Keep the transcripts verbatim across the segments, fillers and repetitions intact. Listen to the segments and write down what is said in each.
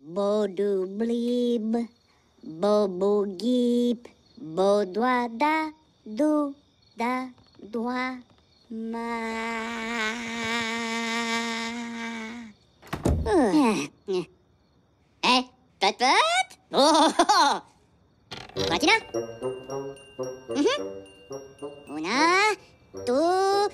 Bodoblib, Bobogip, Bodoada, do, da, doa, ma. Eh, pat pat? Oh, Katina? Mhm. Una, two.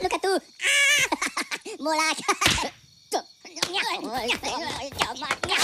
Look at you. More like.